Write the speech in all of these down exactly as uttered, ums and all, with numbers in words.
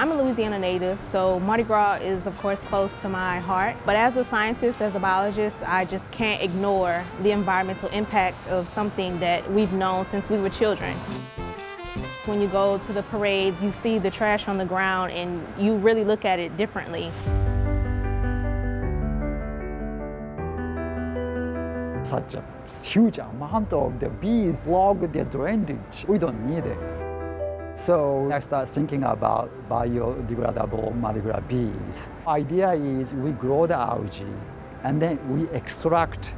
I'm a Louisiana native, so Mardi Gras is of course close to my heart. But as a scientist, as a biologist, I just can't ignore the environmental impact of something that we've known since we were children. When you go to the parades, you see the trash on the ground and you really look at it differently. Such a huge amount of the bees log the drainage. We don't need it. So I start thinking about biodegradable Mardi Gras bees. Idea is we grow the algae and then we extract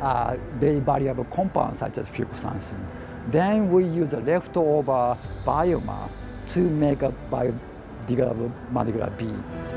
uh, very variable compounds such as fucoxanthin. Then we use the leftover biomass to make a biodegradable Mardi Gras beads.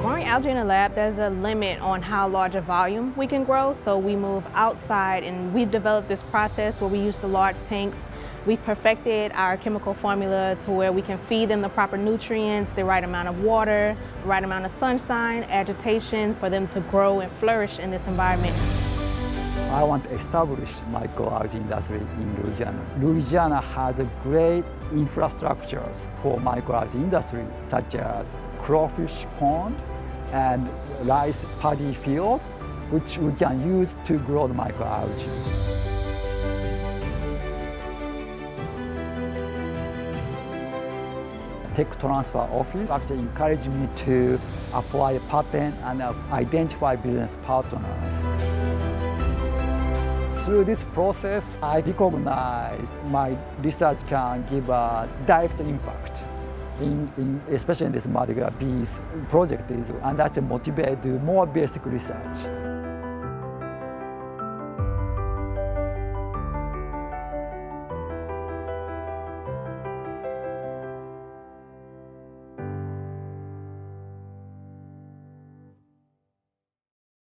Growing algae in a lab, there's a limit on how large a volume we can grow, so we move outside and we've developed this process where we use the large tanks. We've perfected our chemical formula to where we can feed them the proper nutrients, the right amount of water, the right amount of sunshine, agitation for them to grow and flourish in this environment. I want to establish microalgae industry in Louisiana. Louisiana has a great infrastructures for microalgae industry, such as crawfish pond and rice paddy field, which we can use to grow the microalgae. Tech transfer office actually encouraged me to apply a patent and identify business partners. Through this process, I recognize my research can give a direct impact, in, in, especially in this Mardi Gras bees project, and that motivates more basic research.